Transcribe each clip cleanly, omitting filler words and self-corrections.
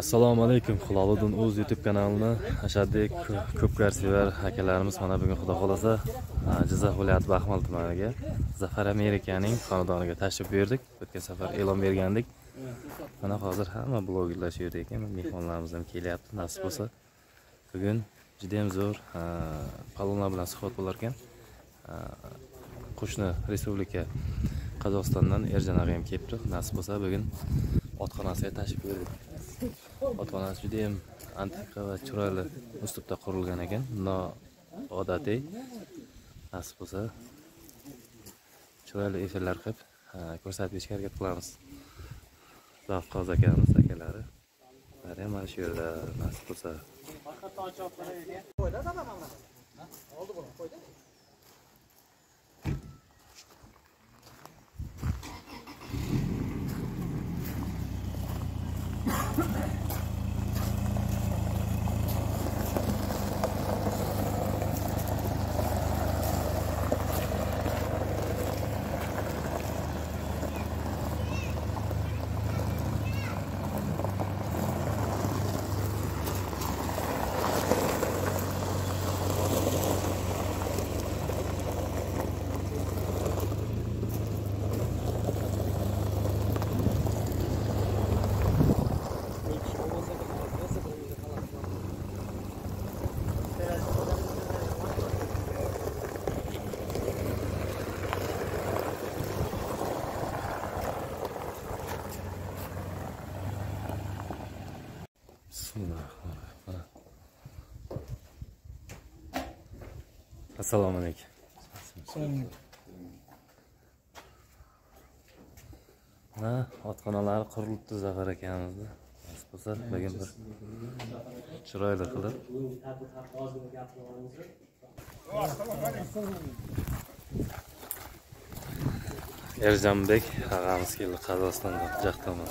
Assalomu alaykum, Hiloliddin o'z YouTube kanalini ashaddiy kopkari sevar akalarimiz mana bugun xudo xolasa Jizzax viloyati Baxmal tumaniga Zafar Amerikaning xonadoniga tashrif buyurdik. O'tgan safar e'lon bergandik. Mana hozir hamma blogerlar shu yerda ekan, mehmonlarimiz ham kelyapti. Nasib bo'lsa bugun juda ham zo'r palonlar bilan suhbat bo'lar ekan. Qo'shni respublika Qozog'istondan Erjan og'a ham kelibdi. Nasib bo'lsa bugun otxonasiga tashrif buyurdik. Otxonasi juda ham antiqa va chiroyli uslubda qurilgan ekan, noodatiy. Nasib bo'lsa chiroyli efirlar qilib ko'rsatishga harakat qilamiz. Zavqoz akamiz akalari bari ham mana shu yerda nasib bo'lsa. Assalomu alaykum. Mana otxonalari qurilibdi Zafar akamizda. Nasib bo'lsa bugun bir chiroyli qilib. Erjanbek og'amiz keldi Qozog'istondan Jaqtamon.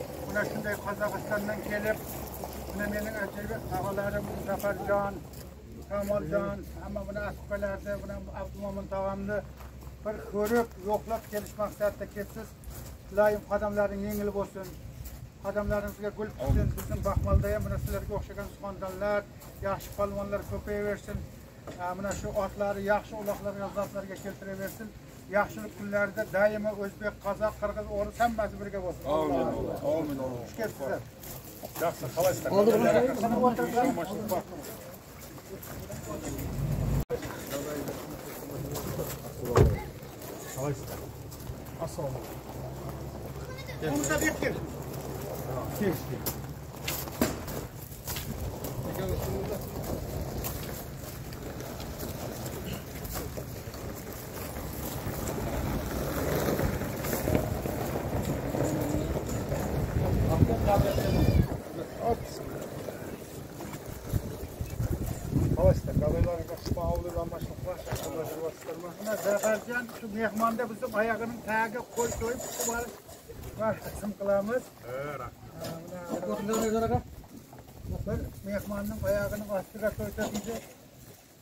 mana shunday Qozog'istondan kelib, mana mening ajoyib tog'alarim Zafarjon, Kamoljon, hamma buni aspalarda, buni Abdumo'min tog'amni bir ko'rib, yo'qlab kelish maqsadida kelsiz. Ilohim qadamlaring yengil bo'lsin. Qadamlaringizga gul bitsin. Bizning Baxmalda ham mana sizlarga o'xshagan xonadonlar, yaxshi palvonlar ko'payaversin. Mana shu otlari yaxshi uloqlarga, zotlarga keltiraversin. Yaxshilik kunlarda daima o'zbek, qozoq, qirg'iz, o'ris hammasi birga bo'lsin. Amin. Amin. Shukr. Yaxshi, xalaysizlar. Xalaysizlar. Assalomu alaykum. Kimsa bekir. Kimsa. Zafarjon shu mehmonda bizim ayağının tagiga qo'y so'yib tutib olib marham qilamiz. Rahmat. Mehmonning oyog'ini ostiga qo'ysa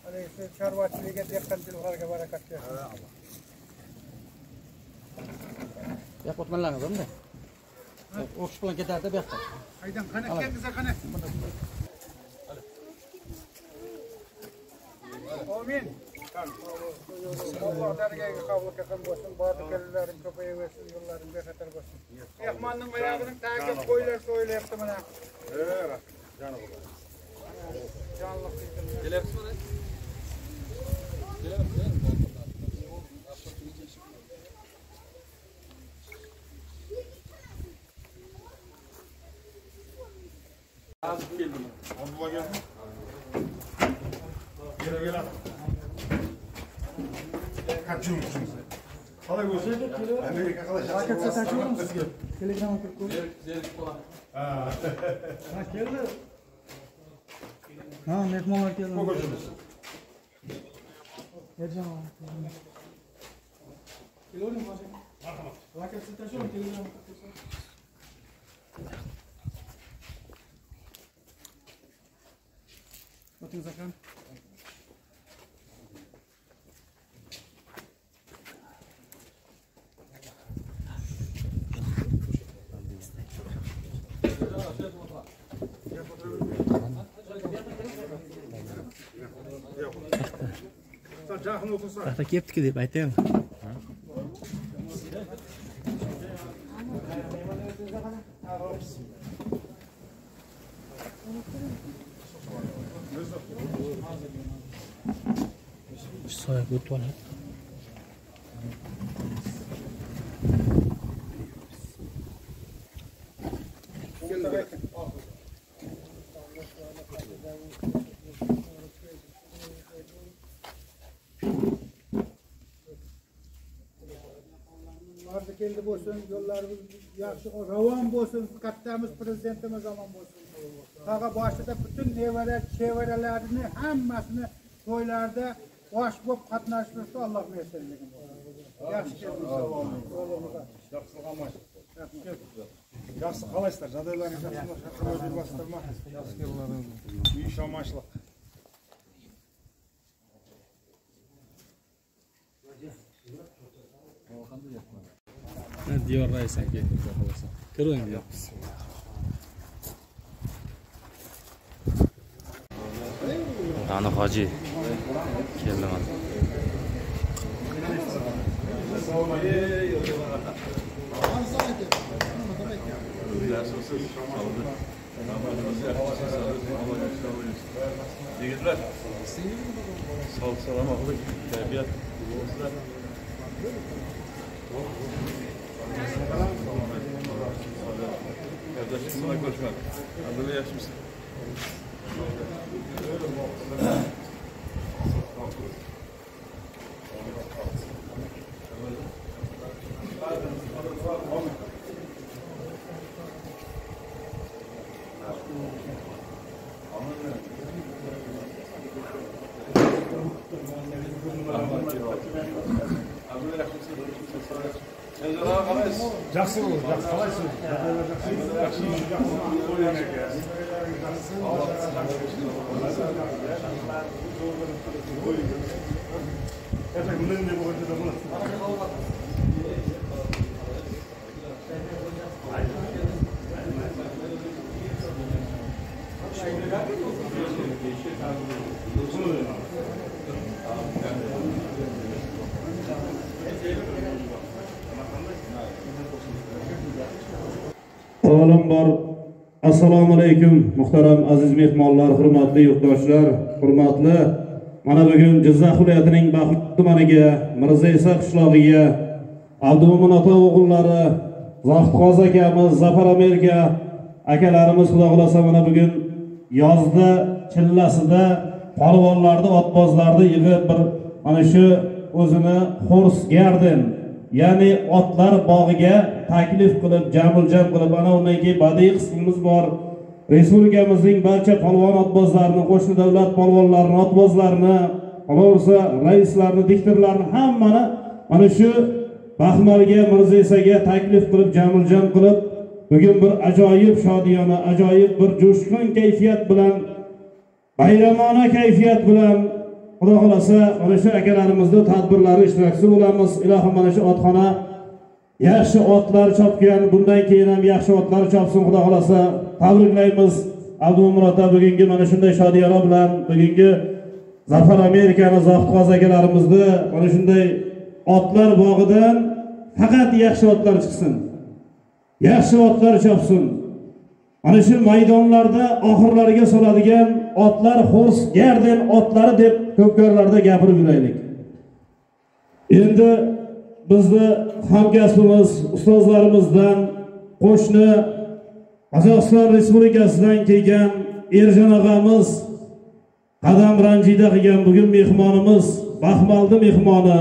alayhi chorvachilikka dehqon dilxorga barakat bersin. Yo'qotmanlarni bunda. O'qish bilan ketardi bu yoqqa. Qaydan qana. Amin. Allah dargahga qabul qilgan bo'lsin, barakallaring ko'payaversin, yo'llaring bexatar bo'lsin. Mehmonning oyog'ining tagiga qo'ylar so'ylayapti mana. Janob. Jonliq kelayapsizmi? Kelayapsiz. Az geldim. Abdullah geldi. Gel. Kaçın. Telegram tahta keptiki deb aytaymi? Soya o'tib oladi. Kendi bo'lsin, yo'llarimiz yaxshi, ravon bo'lsin, kattamiz prezidentimiz omon bo'lsin. Taqa boshida butun nevara-chevaralarini hammasini to'ylarda bosh bo'lib qatnashishni Alloh mersanligini bo'lsin. Yaxshi kelibsiz. Yaxshi qalasizlar, jadaylaringiz yaxshi bo'lsin. Yaxshi kelibsiz. Uy shomoshliq. Diyor reis hakkında konuşalım. Kırın diyor. Ana hacı. Kelleman. Sağlık selamatlık, terbiyat. Kardeşim sana görüşmek. Adını yaşmışsın. Jackson, Jackson, Assalomu alaykum, muhtaram aziz mehmonlar, hurmatli yurtdoshlar, hurmatli mana bugun Jizzax viloyatining Baxmal tumaniga, Mirzaesa qishlog'iga, Abdumo'min ota o'g'illari, Zohidqoz akamiz, Zafar Amerika akalarimiz xudo xolasa mana bugun yozda chillasida polvonlarni, otbozlarni yig'ib bir mana shu o'zini Horse Garden, ya'ni otlar bog'iga taklif qilib, jamul-jam qilib, ana undan keyin badiiy qismimiz bor. Respublikamizning barcha polvon otbozlarini, qo'shni davlat polvonlarini, otbozlarini, qolaversa raislarini, diktorlarini hammani mana shu Baxmalga, Mirzaesaga taklif qilib, jamul-jam qilib, bugun bir ajoyib shodiyona, ajoyib bir jo'shqin kayfiyat bilan, bayramona kayfiyat bilan Xudo xolasa mana shu akalarimizni tadbirlari ishtirokchi bo'lamiz. Ilohim mana shu otxona yaxshi otlar chopgan, bundan keyin ham yaxshi otlar chopsin Xudo xolasa. Tabriklaymiz Abdumo'min ota bugungi mana shunday shodiyorlar bilan, bugungi Zafar Amerikani, Zohidqoz akalarimizni mana shunday otlar bog'idan faqat yaxshi otlar chiqsin. Yaxshi otlar chopsin. Mana shu maydonlarda oxirlariga soladigan otlar Horse Garden otlari deb ko'pkarlarda gapirib yuraylik. Endi bizni hamkasbimiz, ustozlarimizdan, qo'shni Qozog'iston Respublikasidan kelgan Erjon og'amiz, qadam ranjida qilgan bugun mehmonimiz, Baxmalda mehmoni,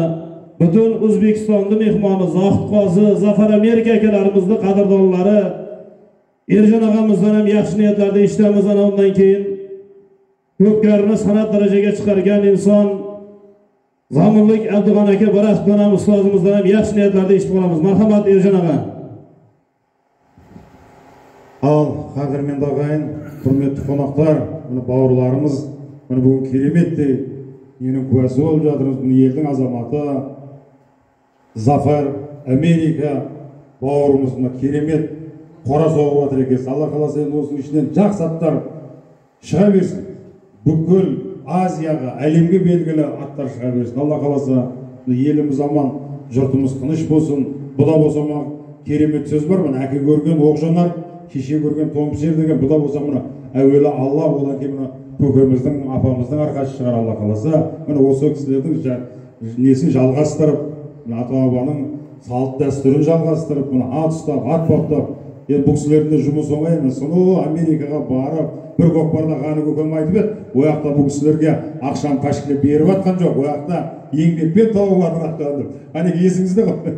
Bütün Uzbekistonda mehmoni Zohidqozi, Zafar Amerika akalarimizni qadrdonlari, Erjon og'amizdan ham yaxshi niyatlarda ishlamiz, ana undan keyin ko'pkarini san'at darajaga chiqargan inson Zaminlik Abdug'on aka Baraqxon ham ustozimizdan ham yaxshi niyatlarda ish qilamiz. Marhamat Erjon og'a. Al, qadrmand og'ayin, hurmatli qo'noqlar, mana bavurlarimiz, mana bu kelimetdi, yeni kuvasi bo'lib jatimiz, bu yerning azamati Zafar Amerika bağırımızda kelimet qora soğuvatır ekesi. Allah kalası endi olsun içinden jaksatlar şığa versin. Bükül Aziyaga, alemge belgili atlar şığa versin. Allah kalası elimiz aman, jurtimiz tınış bolsun. Bu da bolsa mana kelimet söz var. Mana aki görgen oğjanlar, kişi görgen tompişer degen. Bu da bolsa mana evvela Allah olan ki mana kökümüzden, apamızdan arkası şıgar Allah kalası. Mana oso kişilerden nesin jalgasıtırıp ata-babaning salt dasturini jalg'iztirib, buni atstab, atbaqtab, bu kishilarning jumusi o'ngaymi? So'ng Amerikaga borib, bir ko'kbarda qani ko'kam aytib, bu yoqda bu kishilarga aqsham tashkil berib atgan yo'q, bu yoqda yengilpet tovuqlarni atdi. Ani esingizda qoldi.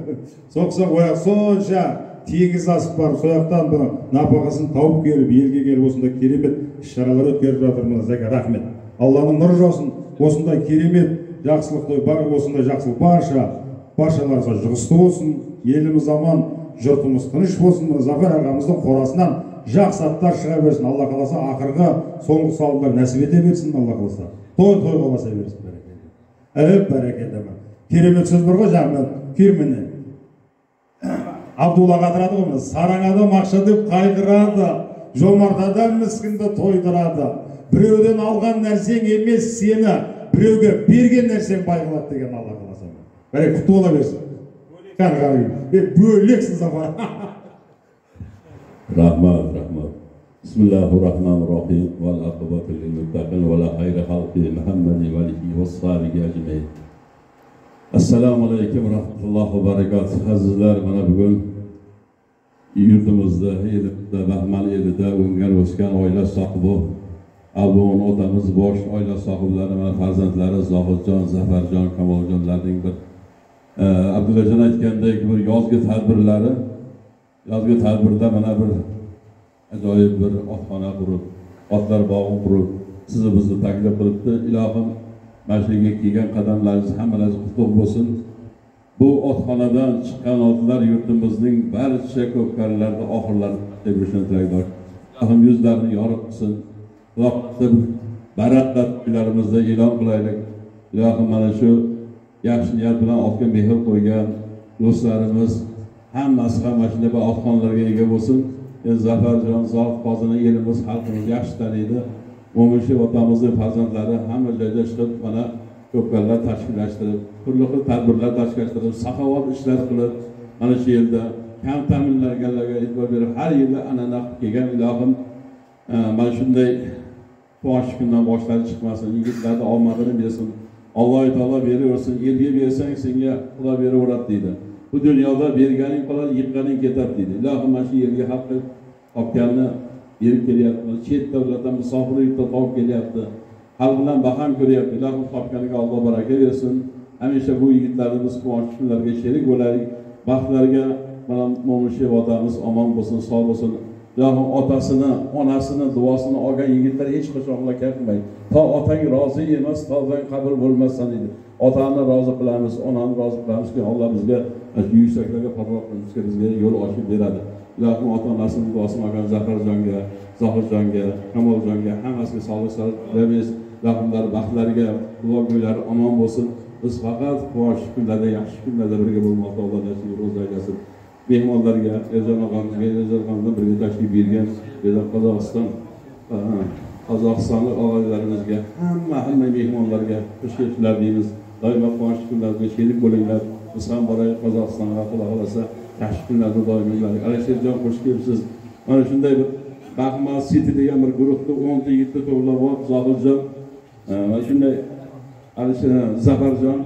So'qsa o'yoq so'ncha tegiz asib borib, so'yoqdan buni nafaqasini topib kelib, elga kelib o'sunda kelimet ishlar o'tkazib jatirmiz. Rahmat. Allohning nuri bo'lsin. O'sunda kelimet yaxshilikni bor, o'sunda yaxshilik barcha barşalarımıza jıgıstı olsun, elimiz aman, jurtimiz tınış olsun, Zafer ağamızın qorasından jaksatlar şığa versin. Allah kalasa akırgı soğuk salılar nasip ede versin. Allah kalasa toy toy kalasa versin. Evet, bereket hemen. Kerimet söz burga jağmen, firmini Abdullah katıradı mı? Sarangada makşadıp kaygıradı, jomartadan miskinde toydıradı. Bireuden algan nersen emez seni, bireuge bergen nersen bayıladı degen Allah kalasa. Bari kutlu olabilsin. Böyleksin Zafar. Rahmat. Bismillahirrahmanirrahim. Vel akıbatı lil-muttaqin ve la hayra halki Muhammedin velihi ve s-saliki acmeyin. Esselamu aleyküm ve rahmetullahi ve berekatuhu. Azizler, bana bugün yurtumuzda, Bahmal elida, ungan, uskan, oyla sahibi, Abdu'nun otamız, boş, oyla sahibleri, farzandları, Zohidjon, Zafarjon, Kamoljonlarning bir Abdullajon aytgandek bir yozgi tadbirlari, yozgi tadbirda mana bir ajoyib bir otxona qurib, otlar bog'i qurib, sizni bizni taklif qilibdi. Ilohim, mashinga kelgan qadamlaringiz hammalaringiz qutlug' bo'lsin. Bu otxonadan chiqqan otlar yurtimizning barcha ko'pkarilarida oxirlarida tebrishni tilayman. Ilohim, yuzlarini yorug' qilsin. Vaqtda barakatli kuylarimizda e'lon qilaylik. Ilohim, mana shu yaxshi niyat bilan otga mehr qo'ygan do'stlarimiz hammasi ham mashina va otxonlarga ega bo'lsin. Zafarjon, Zohidqozini elimiz, xalqimiz yaxshi taniydi. Mo'minshi otamizning farzandlari hamma joyda chiqib, mana ko'pkarilar tashkillashtirib, turli xil tadbirlar tashkillashtirib, saxovat ishlari qilib, mana shu yerda kam ta'minlanganlarga e'tibor berib, har yili an'ana qilib kelgan. Ilohim, mana shunday bosh kundan boshlari chiqmasin, yigitlarni omadini bersin, Alloh taolo beraversin, elga bersang senga Xudo beraveradi deydi. Bu dunyoda berganing qoladi, yiqqaning ketadi deydi. Ilohim, mana shu yerga haqqi topganni berib kelyapti, chet davlatdan musofirlikda topib kelyapti, hal bilan baham ko'ryapti. Ilohim, topganiga Alloh baraka bersin. Hamisha bu yigitlarimiz quvonch kunlarga sherik bo'laylik, baxtlarga mana Mo'minshev otamiz omon bo'lsin, sog' bo'lsin. Ilohim, otasini, onasini, duosini olgan yigitlar hech qachon xaloq qilmaydi. To otang rozi emas, tozang qabul bo'lmasin dedi. Otani rozi qilamiz, onani rozi qilamiz, Alloh bizga yuksaklarga parvoz qilishga bizga yo'l ochib beradi. Ilohim, ota-onasini duosini olgan Zafarjonga, Zohidjonga, Kamoljonga hammasiga sog'lik tilaymiz. Ilohimlar baxtlariga, duogo'ylari omon bo'lsin. Biz faqat qo'sh kunlarda, yaxshi kunlarda birga bo'lmoqda Alloh nasib qilsin. Mehmonlarga, Erjon og'amizga, Erjon og'amizdan birga tashrif bergan Qozog'istonlik og'aylarimizga, hamma mehmonlarga xush kelibsizlar deymiz. Doimo quvonchli kunlarga sherik bo'linglar. Biz ham boraylik Qozog'istonga, Xudo xolasa yaxshi kunlarda doimo bo'linglar. Alisherjon, xush kelibsiz. Mana shunday bir BAXMAL City degan bir guruhda 10 ta yigitni to'plab olib, Zohidjon, mana shunday Zafarjon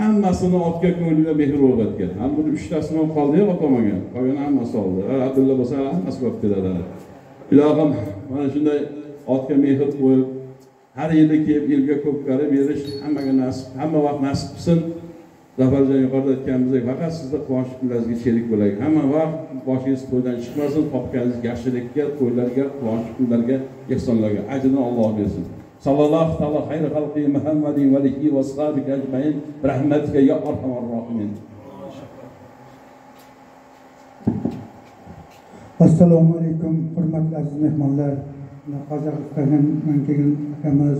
hammasini otga ko'nglida mehr o'rgatgan. Ham buni 3 tasini qoldi yo'q otamagan. Qolgan hammasi oldi. Abdulla bo'lsa hammasi bo'lib keladi. Ilohim, mana shunday otga mehr qo'yib, har yilda kelib elga ko'pkari berish hammaga nasib, hamma vaqt nasib qilsin. Zafarjon yuqorida aytganimizdek, faqat sizning quvonch kunlaringizga sherik bo'laylik. Hamma vaqt boshingiz to'ydan chiqmasin, topganingiz yaxshilikka, to'ylarga, quvonch kunlarga, ehsonlarga ajrini Alloh bersin. Sallallohu ta'ala xayr xalqi Muhammadin va alihi va ashabihi ajmain rahmatika ya arhamar rohimin. Assalomu alaykum hurmatli aziz mehmonlar. Qozog'istondan kelgan akamiz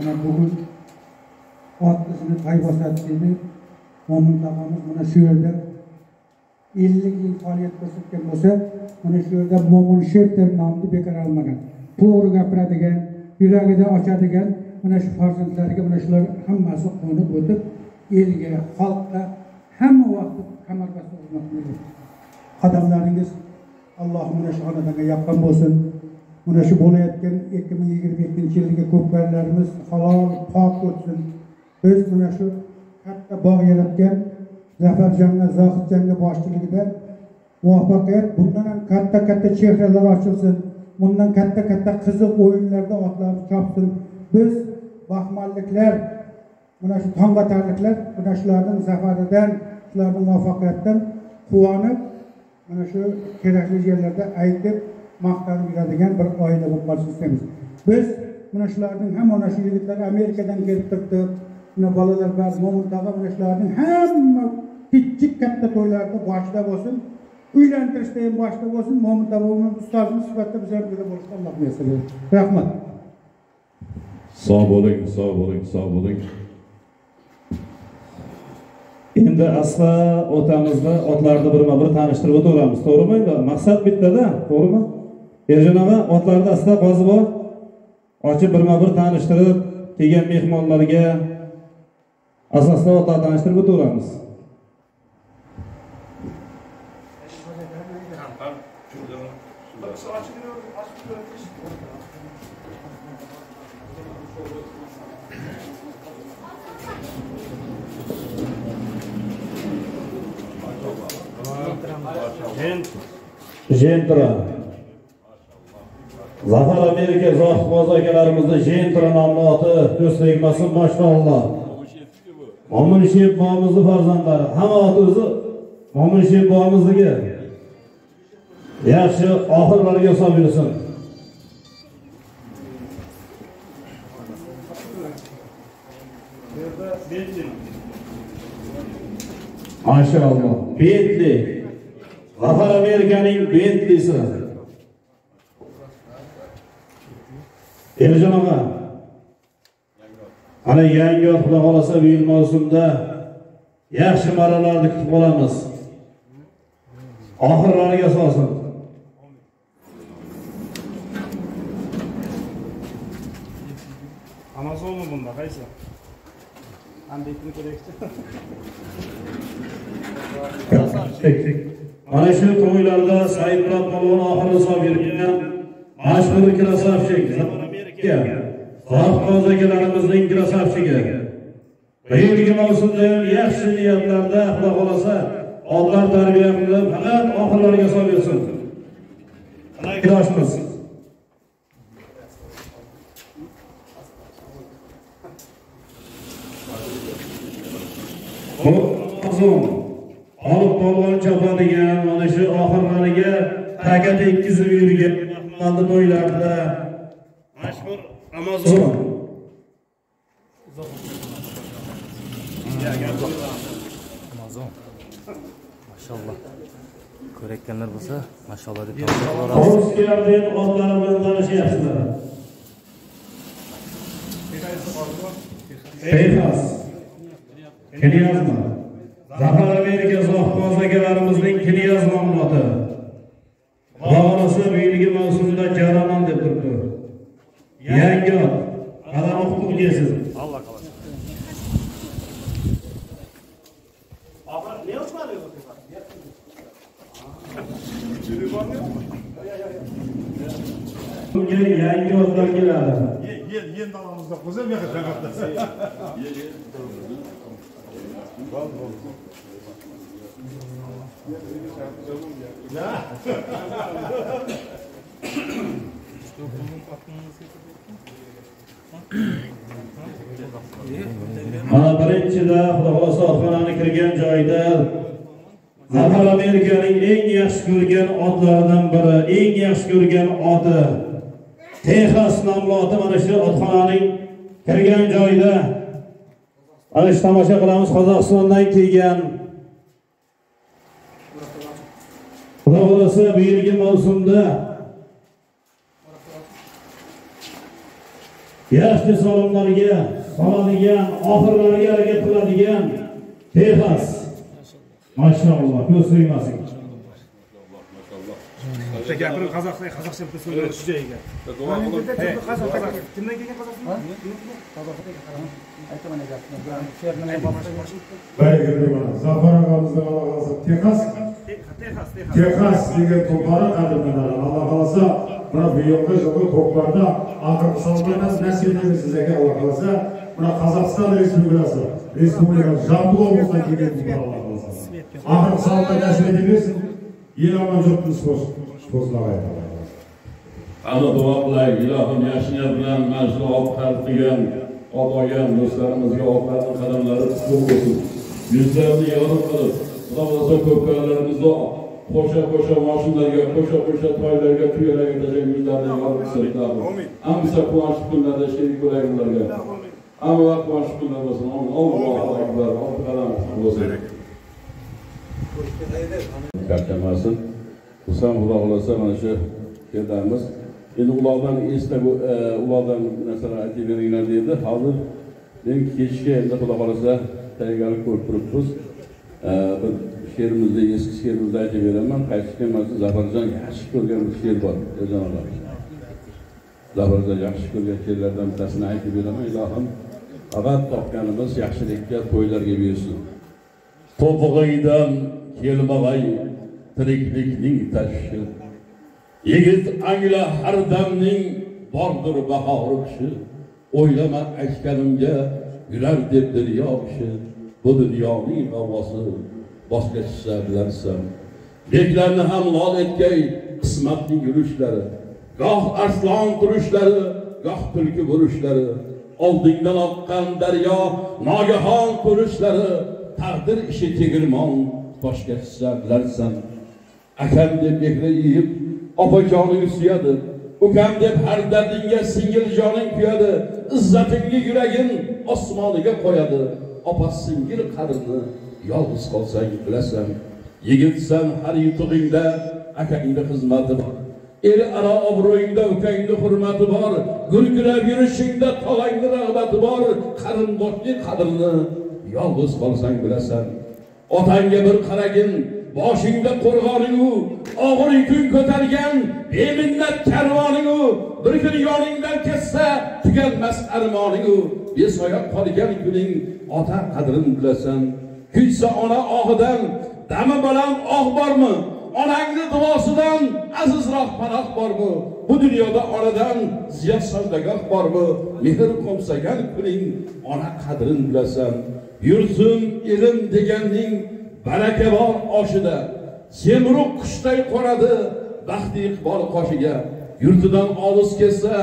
ana bugun otizmni taybosatdimi mo'min taqamiz mana shu yerda 50 yil faoliyat ko'rsatgan bo'lsa, mana shu yerda mo'min sherter nomini bekor olmagan, to'g'ri gapiradigan, yuragida ochadigan mana shu farzandlariga mana shular hammasi qo'nib o'tib, elga, xalqqa hamma vaqt qamarbosib xizmat qiladi. Qadamlaringiz Allohning mana shu xonadaga yoqqan bo'lsin. Mana shu bo'layotgan 2022-yilga kopkarilarimiz halol, pok o'tsin. Biz mana shu katta bog' yaratgan Zafarjonna, Zohidjonna boshchiligida muvaffaqiyat bundan ham katta-katta chehralar ochilsin. Bundan katta-katta qiziq o'yinlarda otlar chopsin. Biz baxmalliklar, mana shu tongvatarliklar, mana shularning zafaridan, ularning muvaffaqiyatidan quvonib, mana shu kerakli joylarda aytib maqtanib yuradigan bir oila bo'lib qolishni istaymiz. Biz mana shularning ham mana shu yigitlar Amerikadan kelib turdi. Mana bolalar ba'zi mo'mintaqa mana shularning hamma kichik katta to'ylarda boshida bo'lsin, uylantirishda ham boshida bo'lsin, mo'mintaqa ustozimiz sifatida biz ham birga bo'lishni Alloh nasib etsin. Rahmat. Sog' bo'ling, sog' bo'ling, sog' bo'ling. Endi asla otamizni otlarni birma-bir tanishtirib o'tamiz, to'g'rimi? Maqsad bittada, to'g'rimi? Erjonova otlarda asla qozi bor. Ochib birma-bir tanishtirib, kelgan mehmonlarga asosli otlarni tanishtirib o'tamiz. Jentra Zafar Amerika Zohid bozorlarimizni Jentra nomli oti do'stlik masul mashallah. Mo'min sheb bobomizni farzandlari, hamma oti o'zi mo'min sheb bobomizga yaxshi oxirlarga hisob yursin. Mashallah. Bentli Zafar Amerikaning Bentlisi. Erjon aka, ana yangi yil xudo xolasa bu yil mavsumda yaxshi marralarni kutib olamiz. Oxirlariga asosan. Amazonmi bunda qaysi? Ambetni kerakchi. Mana shu to'ylarda Saidlab Mo'lon oxiri hisob bergan mashhur krasavchik Zohidlarimiz krasavchigi. Bugungi mavsumda ham yaxshi niyatlarda xudo xolasa otlar tarbiya qilib, faqat oxirlariga hisob bersin. Qardoshimiz. Bu azon olib polvon chopadigan mana shu oxirlariga takat ikkizib yurgan mahmallni to'ylarda mashhur Amazon. Amazon. Maşallah. Ko'rakkanlar bo'lsa, maşallah deb ta'riflar. O'zbeklarning otlari bilan tanishyapsizlar. Texas. Kelyazma. Zafar Amerika zohbozlagarimizning Kelyazma oti. G'olasi bu yilgi mavsumda Jaramon deb turibdi. Yangi ana o'qib kelasiz. Alloh qolasin. Abra ne o'smadi o'zi? Telefon yo'qmi? Bunga yangi o'zlar keladi. Yel dalamizda qo'zab yo'q faqat. Yel. Ana birinchida Xudo xolosa otxonani kirgan joyda Zafar Amerikaning eng yaxshi ko'rgan otlaridan biri, eng yaxshi ko'rgan oti Texas nomli oti mana shu otxonaning kirgan joyda ana shu tomosha qilamiz. Qozog'istondan kelgan Xudo xolosa bu yilgi mavsumda yaxshi salomlarga, saladigan, oxirlariga harakat qiladigan Texas. Maşallah, ko'z so'ymasin. Maşallah. Qozog'iston prezidenti shu joyga. Kimdan kelgan Qozog'iston? Qozog'istondan kelgan. Aytaman ajatni. Sherdan boshqacha. Bayram, Zafar og'amizning aloqasi Texas. Texas degan to'pari qadimdan Allah xolasa buna bu yo'lda yo'q to'plarda axir hisoblanmas nasib etdi sizlarga Allah xolasa. Buna Qozog'iston Respublikasi, Respublika Jambu o'zidan kelgan to'pari. Ahir sağlıkta yaşadığımız İlham'ın cüptünüz pozulağı yapalım. Ana duaklar İlham'ın yaşayan, meclu avukat diyen, atayan dostlarımızga avukatın kadınları tutup olsun. Yüzlerini yarım kılıp, davası kopkarlarımızda koşa maşınlarga, koşa toylarga, tüyere gidecek yüzlerine yarım kılıp. Amsa kuançlı günlerde şerik olayınlarga. Ama kuançlı günler olsun. Allah'a ekber, avukatın olsun. Kapçamasın. Hüsam Ulaq olası anışı geldiğimiz. Şimdi Ulaq'dan esnek Ulaq'dan mesela eti verenler deyildi. Hazır dedim ki keçişe elinde Ulaq olası taygarı korkturupuz. Şehrimizde, eski şehrimizde eti veremem. Kaçışkenmezsin Zafarcan yakışık görgen bir şehir var. Zafarcan yakışık görgen şehirlerden bir tanesine eti veremem. İlahım, ağat topkanımız yakışılıkta toylar gibi yiyorsun. Topukaydan kelmag'ay tiriklikning tashshi. Yigit angla har damning bordir bahori kishi. O'ylama aytganimga yurar deb dunyo kishi. Bu dunyoning havosi boshqacha bilarsan. Beklarni ham lol etgay qismatning yurishlari, goh arslon turishlari, goh tulki bo'lishlari, oldingdan oqqan daryo nogahon qurishlari. Taqdir işi tegirmon boshqa hisoblarsan. Akam deb bekra yeyib, opajoning suyadi. Ukam deb har dardingga singil joning kuyadi. Izzatingni yuragin osmoniga qo'yadi. Opa singil qadrini yolg'iz qolsang bilasan. Yigitsan har yutug'ingda akangning xizmati bor. El ara obro'yingda ukangning hurmati bor. Gulgirab yurishingda tog'angning rag'bati bor. Qarindoshning qadrini yolg'iz qolsang bilasan. Otangga bir qaragin, boshingda qo'rg'oning-u, og'ir yukun ko'targan beminnat karvoning-u, bir kun yoningdan ketsa tugalmas armoning-u, besoyoq qolgan kuning ota qadrini bilasan. Kuysa ona og'idan, dami baland og' bormi? Onangning duosidan azizroq panoh bormi? Bu dunyoda oradan ziyat savdogoh bormi? Mehr qo'msagan kuning ona qadrini bilasan. Yurtim ilim deganning baraka bor oshida, semruq qushday qo'nadi baxt iqbol qoshiga. Yurtidan olis kelsa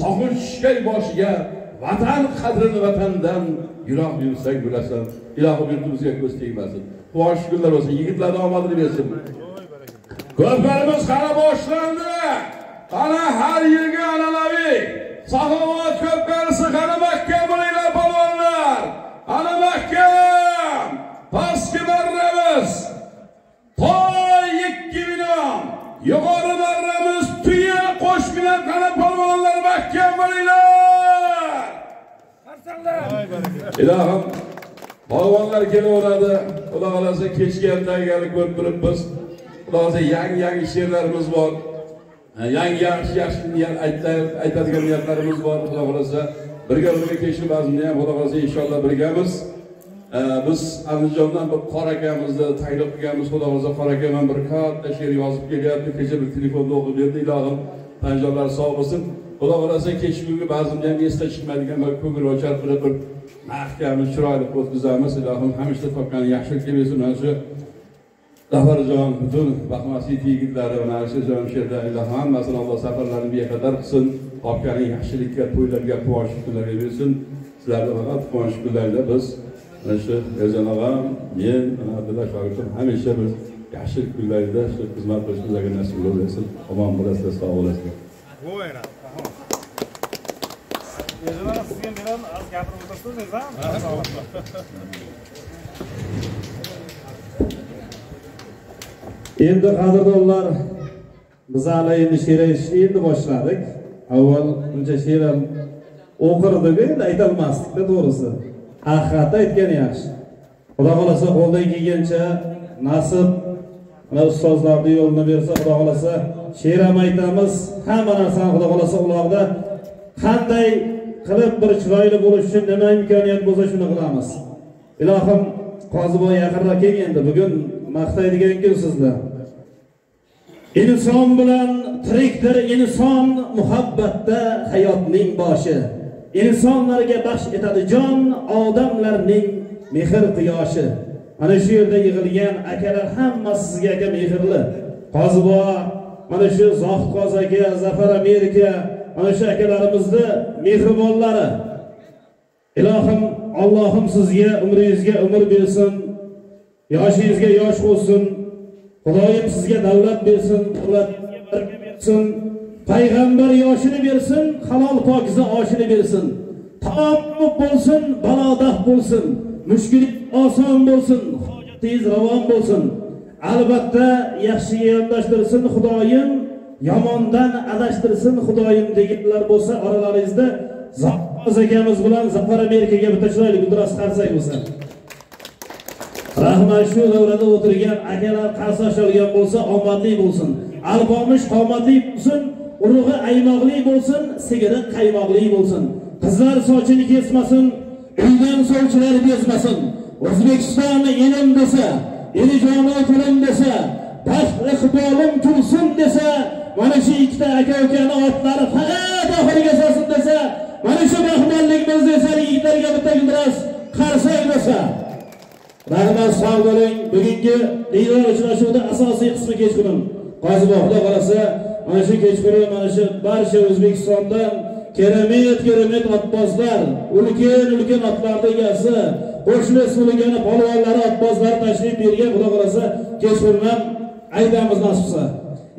sog'inch tushgan boshiga, vatan qadrini vatandan yiroq yursang bilasan. Ilohim yurtimizga ko'z tegmasin. Xush kunlar bo'lsin, yigitlarning omadini bersin. Ko'rparimiz qara boshlandi. Qara har yilgi ananaviy saxovat ko'pkarisi qara Makka bo'linglar palvonlar. Ana mahkam pastki barramiz qoy 2 million, yuqori barramiz tuy qo'sh bilan qanab palvonlar mahkam bo'linglar. Qarsanlar. Ilohim palvonlar kelaveradi. Xudo xolasa kechgan tayyorgarni ko'rib turibmiz. Xudo xolasa yangi she'rlarimiz bor. Yaxshi niyat aytadigan niyatlarimiz bor. Xudo xolasa birgalikda kechib azimni ham Xudo xolasa inshaalloh birgamiz. Biz Andijondan bir qora akamizni taklif qilganmiz. Xudo xolasa qora akam ham bir katta she'r yozib kelyapti. Kecha bir telefonda o'qib berdi. Ilohim tanjonlari sog' bo'lsin. Xudo xolasa kechgungi ba'zimni ham esda chiqmaydigan bir ko'ngil ochar qilib bir mahkamni chiroyli o'tkazamiz. Ilohim hamisha topgan yaxshilikka bersin. Mana shu Zafarjon, butun BAXMAL yigitlarini, mana shu Jamshirda, ilohim hammasini Alloh safarlarini bu yerga qadar qilsin. Kopkari yaxshilikka, to'ylarga quvonch kunlari bersin. Sizlarni faqat quvonch kunlarida biz mana shu Erjonog'am, men, Abdulla Shogirdov hamisha biz yaxshi kunlarda shu xizmat qilishingizga nasib bo'lsin. Omon bo'lasizlar, sog' bo'lasizlar. Bo'yra. Erjonog'a sizga bilan az gapirib o'tirsangiz-a? Sog' bo'ling. Endi qadrdonlar, biz alayni she'r aytishni endi boshladik. Avval buncha she'r ham o'qirdik, endi ayta olmasdik-da to'g'risi. Haqiqatda aytgan yaxshi. Xudo xolasa qo'ldan kelgancha nasib mana ustozlarning yo'lini bersa, Xudo xolasa she'r ham aytamiz. Hamma narsani Xudo xolasa ularda qanday qilib bir chiroyli bo'lish uchun nima imkoniyat bo'lsa shuni qilamiz. Ilohim, qoziboy yaqinroq kelganda bugun maqtaydigan kun sizlar. İnsan bilan tirikdir, insan muhabbatda hayotning boshi. İnsanlarga baxsh etadi jon, odamlarning mehr quyoshi. Mana shu yerda yig'ilgan akalar hammasi sizga aka mehrli. Qozibo, mana shu Zohid qoz aka, Zafar Amerika, mana shu akalarimizning mehribonlari. Ilohim, Allohim sizga umringizga umr bersin, yoshingizga yosh qo'ysin. Xudoyim sizga davlat bersin, bersin, payg'ambar yoshini bersin, halol pokiza oshini bersin. Taom bo'lsin, balodah bo'lsin, mushkulik oson bo'lsin, tez ravon bo'lsin. Albatta yaxshiga yondashtirsin Xudoyim, yomondan adashtirsin Xudoyim deganlar bo'lsa, oralaringizda Zohid bilan Zafar Amerikaga bitta chiroyli guldiroz qarsak bo'lsa. Rahmat shu davrada o'tirgan akalar qarsosh olgan bo'lsa, omadli bo'lsin. Albomish qomatli bo'lsin, urug'i aymoqli bo'lsin, sigiri qaymoqli bo'lsin. Qizlar sochini kesmasin, uydan sovchilar bezmasin. O'zbekiston elim desa, elijonim tilim desa, baxt iqbolim tursin desa, mana shu ikkita aka-ukani otlari faqat oxiriga sosin desa, mana shu mehmonligimiz desa, yigitlarga bitta guldiroz qarsak desa. Rahmat, sog' bo'ling. Bugungi diyor uchrashuvida asosiy qismi kechqurun. Qoziboqda qarasa, mana shu kechqurun mana shu barcha O'zbekistondan keremet otbozlar, ulkan otlarda egasi, qo'shni so'ligani polvonlari otbozlar tashrif bergan, xudo qarasa, kechqurun ham aytamiz nasibsa.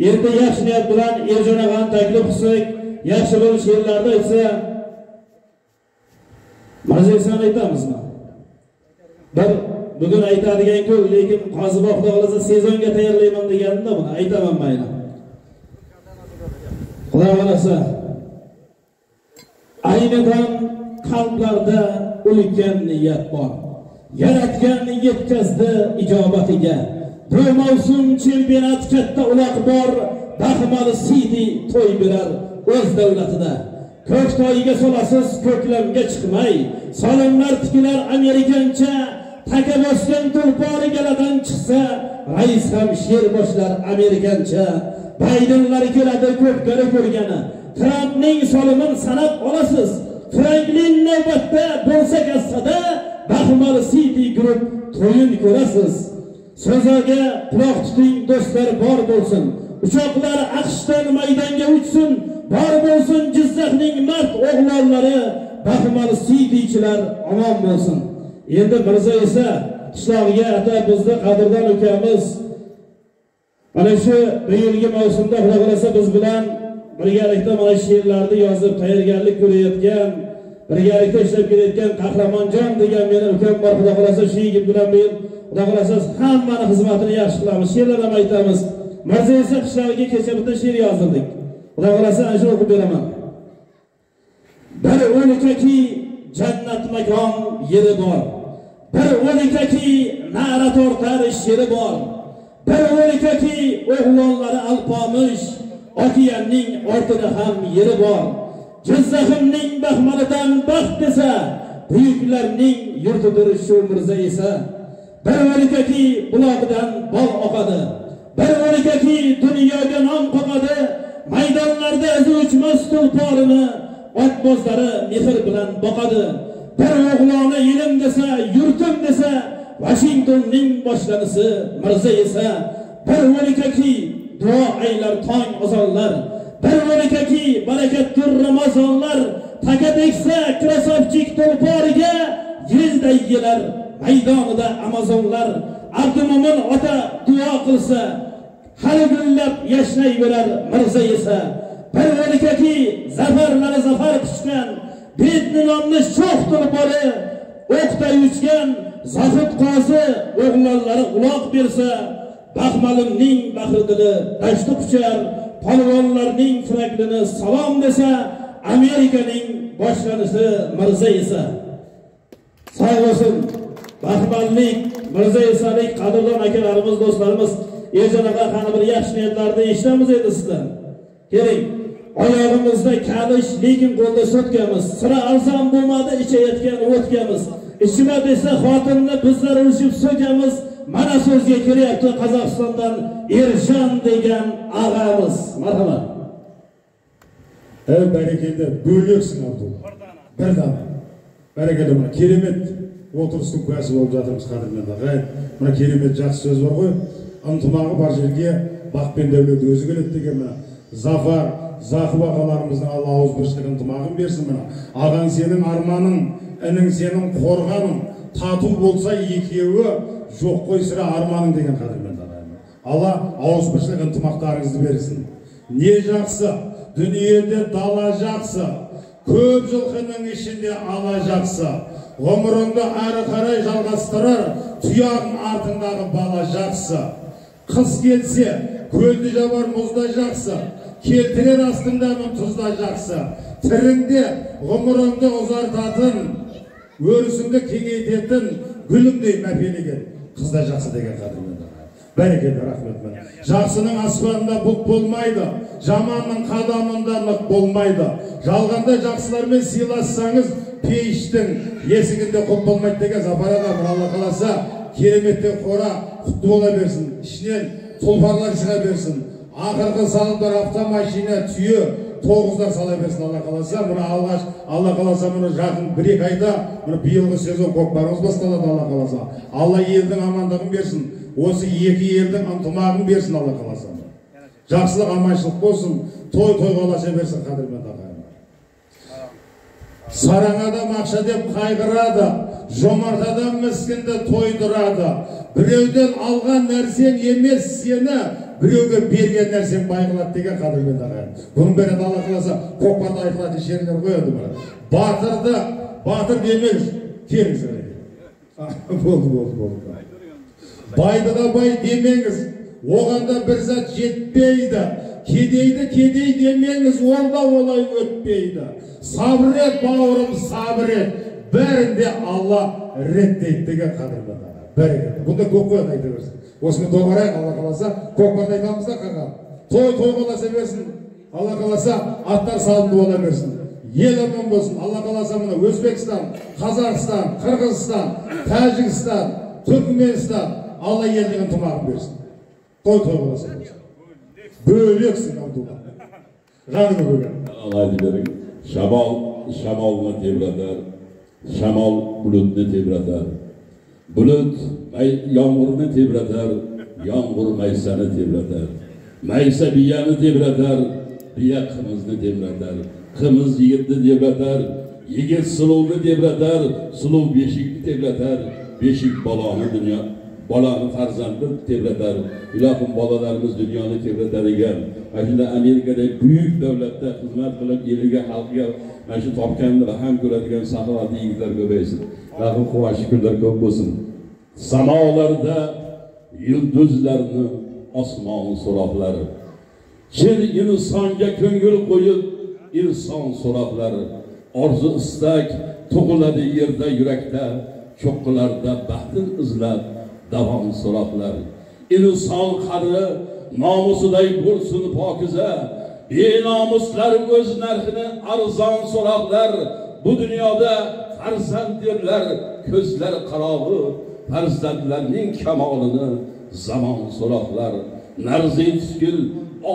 Endi yaxshi niyat bilan Erjonog'ani taklif qilsak, yaxshi bir she'rlarni aytsa, MIRZAESAni aytamizmi? Bir bugün aytadigan ku, lekin Qoziboq o'g'lisi sezonga tayyorlayman deganda buni aytaman mayli. Xudo xolasa aynidan qalblarda ulkan niyat bor. Yaratgan yetkazdi ijobatiga. Bu mavsum chempionat katta uloq bor. BAXMAL City to'y berar o'z davlatida. Ko'k toyiga solasiz, ko'klamga chiqmay, solimlar tikilar Amerikancha. Taka bosgan tulpor galadan chiqsa, rais ham she'r boshlar Amerikancha. Baydenlar keladi kopkari ko'rgani. Trampning solimin sanab olasiz. Franklin navbatda bo'lsa kasada, BAXMAL City Group to'yin ko'rasiz. So'ziga quloq tuting do'stlar bor bo'lsin. Uchoqlar AQShdan maydonga uchsin. Bor bo'lsin JIZZAXning mard o'g'lonlari, BAXMAL Citychilar omon bo'lsin. Endi MIRZAESA qishlog'iga atab bizni qadrdon ukamiz mana shu bir yilgi mavsumda Xudo xolasa biz bilan birgalikda mana shu she'rlarni yozib tayyorgarlik ko'rayotgan, birgalikda ishlab kelayotgan Qahramonjon degan meni ukam bor. Xudo xolasa shu yigit bilan men Xudo xolasa hammani xizmatini yaxshi qilamiz, she'rlar ham aytamiz. MIRZAESA qishlog'iga kecha bitta she'r yozdik. Xudo xolasa ana shu o'qib beraman. Bir o'likaki jannat makon yeri bor. Bir o'likaki na'ra tortar sheri bor. Bir o'likaki o'g'lonlari alpomish, okeanning ortida ham yeri bor. Jizzaximning baxmalidan baxt desa, buyuklarning yurtidir shu MIRZAESA. Bir o'likaki buloqdan bog' oqadi. Bir o'likaki dunyoga nom qo'yadi. Maydonlarda izi uchmas tulporini otbozlari mehr bilan boqadi. Bir o'g'lona yelim desa, yurtim desa, Washingtonning boshlanisi MIRZAESA. Bir o'likaki duo aylar tong ozonlar. barbarakaki barakattur Ramazonlar taka teksa krasavchik tulporiga yilday yelar maydonida Amazonlar Abdumo'min ota duo qilsa hali gullab yashnayverar Mirzaesa barbarakaki zafarlari zafar quchgan bedni nomli shoh tulpori o'qda yuzgan zafat qozi o'g'lonlari uloq bersa BAXMAL'ning bahridili dashti quchar Palvonlarning fraklini salom desa, Amerikaning boshlanishi Mirzaesa. Sağ olsun, BAXMAL'lik, Mirzaesalik, qadrdon akalarimiz, do'stlarimiz, erjanaqa qani bir yaxshi niyatlarda eshitamiz edi sizdan. Keling, oyog'imizda kalish, lekin qo'lda sotkamiz. Sira alsam bo'lmadi, ichayotgan o'tkamiz. Ishima desa xotinni bizlar urishib so'kamiz. Mana so'zga kiryapti Qozog'istondan Ershon degan og'amiz. Marhamat. Ey barakada bo'lyapsiz avto. Birdan. Barakada mana kelimet o'tirishning ko'rasi bo'lib jatirmiz qadrlanadigan. G'ayb, mana kelimet yaxshi so'z bor qo'y. Antimog'i bor yerga baxtben davlati o'zi kelib degan mana Zafar, Zahib og'alarimizning Alloh o'z birligini antimog'in bersin mana. Og'an sening armoning, ining sening qo'rg'oning, tatuv bo'lsa ikkiyovi Жоқ қой сыра арманың деген қадірмен дағайын. Алла ауызбіршілік ынтымақтарыңызды берсін. Не жақсы, дүниеде дала жақсы, көп жылқының ішінде ала жақсы, ғұмырыңды әрі қарай жалғастырар, тұяғың артындағы бала жақсы. Қыс келсе, көлді жабар мұзда жақсы, келтірер астында мұзда жақсы, тіріңде ғұмырыңды ұзартатын, өрісіңді кеңейтетін гүліңдей мәпелеген. Kızda jaksı degen kadrinden. Bereket rahmetmen. Jaksının asfanında buk bulmaydı. Jamanın kadamında lık bulmaydı. Jalganda jaksılarmen silassanız peyiştin. Yesiginde kut bulmaydı degen zafara da Allah kalasa kerimette kora kutlu olabilsin. İşinen tulparlar çıkabilsin. Akırkı salıplar hafta maşine tüyü toğuzlar salabilsin Allah kalasa. Buna Allah kalasa bunu jakın bir ayda bir yılgı sezon kokparımız bastaladı Allah kalasa. Allah elдің амандығын берсін, осы екі елдің ынтымағын берсін Allah қаласа. Жақсылық, аманшылық болсын, той-той қалаша берсін қадірмен тағайын. Сараңада мақша деп қайғырады, жомартадан міскінді тойдырады. Біреуден алған нәрсең емес сені, біреуге берген нәрсең байқалады деген қадірмен тағайын. Бұның бәрі Allah қаласа қопарда айтылады жерлер қояды бұны. Батырды, батыр демек теріңіз. Болды. Байды да бай демеңіз, оғанда бір зат жетпейді. Кедейді кедей демеңіз, онда олай өтпейді. Сабыр ет, бауырым, сабыр ет. Бәрінде Алла реттейді деген қадірлі. Бәрекелді. Бұнда көкпен айта берсін. Осыны доғарайық, Алла қаласа, көкпен айтамызда қаған. Той қаласа берсін, Алла қаласа, аттар салынды ола берсін. Ел аман болсын, Алла қаласа мына Өзбекстан, Қазақстан, Қырғызстан, Тәжікстан, Түркменстан, Алла елдің ынтымағын берсін. Той қаласа берсін. Бөлексің Абдулла. Жаныңа бөлген. Аллаһ берің. Шамалны тебіратар. Шамал бұлытны тебіратар. Бұлыт яңғырны тебіратар. Яңғыр майсаны тебіратар. Майса бияны тебіратар. Biya qimizni debratar, qimiz yigitni debratar, yigit silovni debratar, silov beshikni debratar, beshik baloni dunyo, baloni farzandni debratar. Ilohim bolalarimiz dunyoni debratar ekan. Mana Amerikada buyuk davlatda xizmat qilib, eliga, xalqiga mana shu topganini baham ko'radigan saxovatli yigitlar ko'paysin. Allohga quvonch kunlar ko'p bo'lsin. Samolarda yulduzlarni, osmonning so'roqlari Yer insonga ko'ngil qo'yib, inson so'roqlari, orzu istak tug'iladi yerda, yurakda, cho'qqilarda baxtin izlab davom so'roqlar. Inson qadri nomusiday bo'lsin pokiza, benomuslar o'z narxini arzon so'roqlar. Bu dunyoda farzandlar ko'zlar qarog'i, farzandlarning kamolini zamon so'roqlar. Narziy tuskil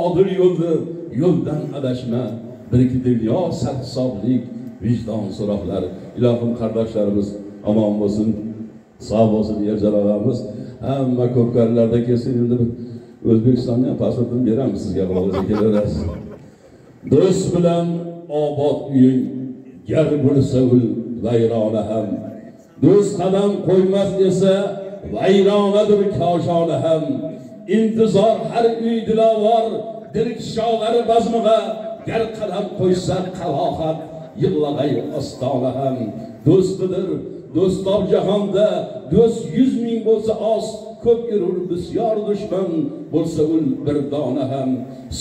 Adil yoldu, yoldan adashma, bir iki dünya sarhisoblik, vicdan so'roqlar. İlahım kardeşlerimiz aman olsun, sağ olsun yercanalarımız. Hamma kopkarilarda kesin, O'zbekistondan pasportini beramiz sizga, Do'st bilan obod uying, gar bo'lsa ul vayrona ham. Do'st qadam qo'ymas esa vayronadir koshona ham. İntizor har uy dilavor, dirik sho'lari bazmiga, gar qadam qo'ysa qalohat, yig'lag'ay ostona ham. Do'stidir, do'stlar jahonda, do'st 100 ming bo'lsa oz, ko'p yurur bisyor dushman, bo'lsa ul bir dona ham.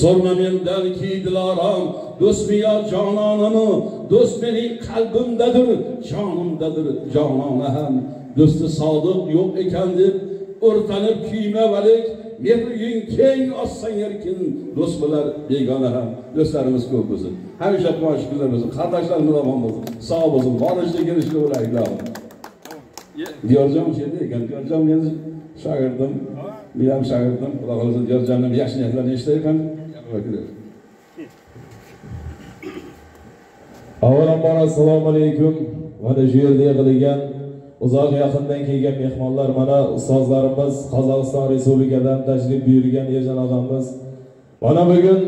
Sorma mendan ki diloram, do'st miyo jononimi, do'st mening qalbimdadir, jonimdadir jonona ham. Do'sti sodiq yo'q ekan deb o'rtanib kiyma valik, mehring keng ossang erkin, do'st bo'lar begona ham. Do'stlarimiz ko'p bo'lsin. Hamisha qo'shnilar bo'lsin, qardoshlarimiz omon bo'lsin. Sog' bo'lsin, borishda kelishda bo'laylar. Diyorjon shunday ekan, diyorjon meni şagirdim, bilem şagirdim. Allah razı olsun diyor canım. Yaş niyetlerini işleyken bakılıyor. Avvalam bana selamun aleyküm. Ve de ciğerde yakılıyken uzak yakından keygen mehmanlar bana ustazlarımız, Kazakistan Respublika'dan teşrif büyürgen yercan adamımız. Bana bugün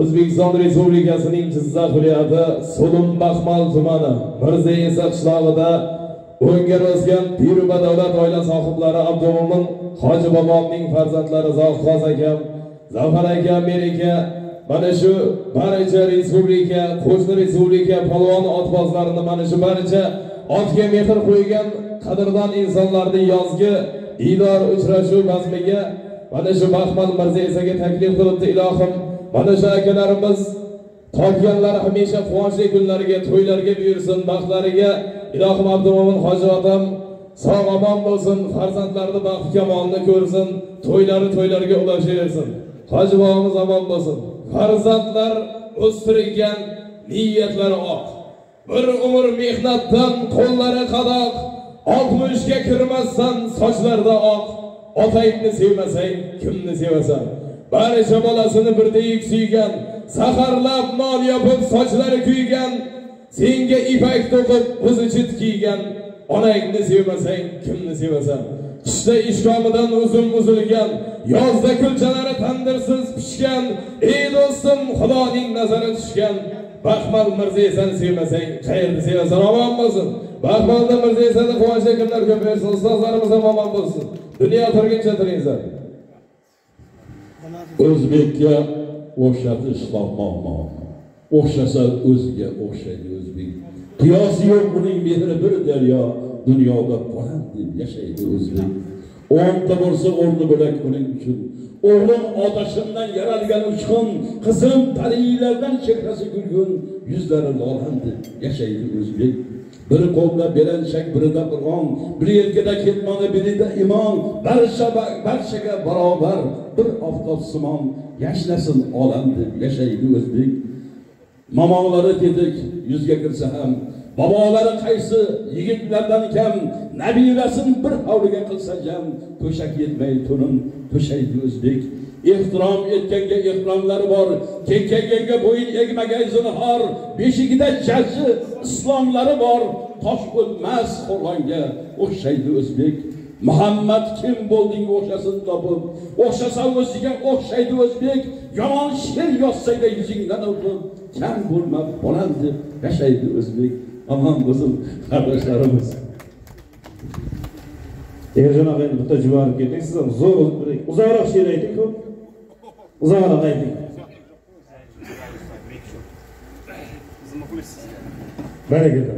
Uzbekiston Respublikası'nın JIZZAX viloyati So'lim BAXMAL tumani MIRZAESA qishlog'ida O'ngga o'sgan Pirba davlat oila sohiblari Abdumo'min Hoji bobomning farzandlari Zohidxon akam, Zafar akam, men aka mana shu barcha respublika, qo'shni respublika polvon otbozlarini mana shu barcha otga mehr qo'ygan qadrdon insonlarning yozgi idor uchrashuv mazmiga mana shu BAXMAL MIRZAESAga taklif qilibdi. Ilohim, mana shu akalarimiz topganlari hamisha quvonchli kunlarga, to'ylarga buyursin, baxtlariga. İlohim Abdumo'min hoji otam sog' omon bo'lsin, farzandlarini baxti kamolini ko'rsin, to'ylariga ulashaversin. Hoji bobomiz omon bo'lsin. Farzandlar o'stirgan niyatlari oq. Bir umr mehnatdan qo'llari qadoq, 60 ga kirmasdan sochlarida oq. Otangni sevmasang, kimni sevasan? Barcha bolasini birdek suygan, saharlab mol yopib sochlari kuygan, senga ipak to'qib, o'zi chit kiygan, onangni sevmasang, kimni sevasan? Qishda ishkomidan uzum uzilgan, yozda kulchalari tandirsiz pishgan, ey do'stim, Xudoning nazari tushgan, BAXMAL MIRZAESAni sevmasang, qayerni sevasan? Omon bo'lsin. BAXMALda MIRZAESAda quvonchli kunlar ko'paysin, ustozlarimiz ham omon bo'lsin. Dunyo turguncha tiringizlar. O'zbekka o'xshatish muammo. O'xshasa o'ziga o'xshaydi o'zbek. Qiyosi yo'q buning mehri bir daryo dunyoda baland deb yashaydi o'zbek. O'nta bo'lsa o'rni bo'lak uning uchun. O'g'lim otashimdan yaralgan uchqun, qizim tarilardan chehrasi gulgun, yuzlari lolan deb yashaydi o'zbek. Biri qo'lda belanchak, birida qur'on, bir yelkada ketmoni, birida imon, barchaga barobar bir oftob simon yashnasin olam deb yashaydi o'zbek. Mamoları dedik, yüzge kirsa hem, babaları kaysı, yigitlerden kem, nebiresin bir havluge kılsa cem, tuşak yetmeyi tunun, tuşaydi o'zbek. İhtiram etkenge ihtiramları var, kekkenge boyun egmege zinhar, beşikide cazı İslamları var, taş ölmez Kur'an'ga, o'xshaydi o'zbek. Muhammed kim bo'lding o'xshasin topib, o'xshasa o'ziga o'xshaydi o'zbek, yomon she'r yozsang-da yuzingdan o'qib, kam bo'lma bolam deb yashaydi o'zbek. Omon bo'lsin qardoshlarimiz. Erjon aka, endi bitta javob keting, siz ham zo'r uzoqroq she'r ayting-ku. Uzoqroq ayting. Barakalla.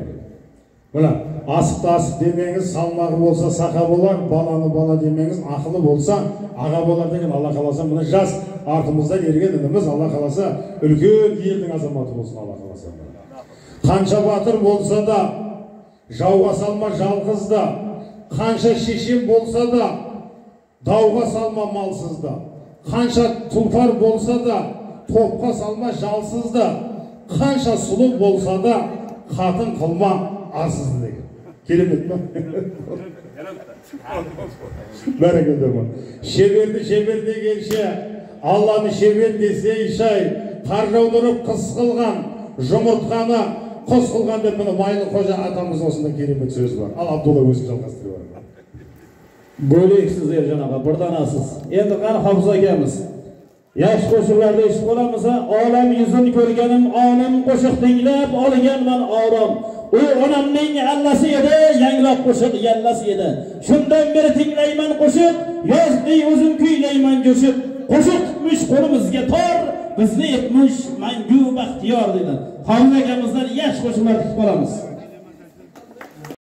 Mana asib demangiz, salmoqi bo'lsa saqa bo'lar, balani bola demangiz, aqli bo'lsa aqa bo'lar degan Alloh xolasa buni jas ortimizdan ergan dinimiz Alloh xolasa ulkan yilning azamati bo'lsin Alloh xolasa. Qancha botir bo'lsa da javga salma jalqizda, qancha shishim bo'lsa da davga salma malsizda, qancha tulpor bo'lsa da to'pqa salma jalsizda, qancha suluv bo'lsa da xotin qilma arsizda. Kelimet mi? Merak ediyorum. Şeberdi gelişe, Allah'ın şeber dese işay, karjavdurup kıskılgan, jumurtkanı, kıskılgan de bunu maylı koca atamız olsun kelimet söz var. Al Abdullah Özgür Alkastırı var. Böyle eksiz Ercan ağa, buradan asız. Endi qani Hamza akamiz. Yaş koşullarda eşit olamasa, alem yüzün görgenim, alem koşuk dinlep, algen ben aram. O anamın ellesi yedi, yenglap koşuk yellesi yedi. Şundan beri dinleymen koşuk, yaz dey uzun küyleymen göçük. Koşuk tutmuş kolumuz getar, bizni yetmiş, mengü bahtiyar dedi. Hamle gemizden yaş koşullarda eşit olamaz.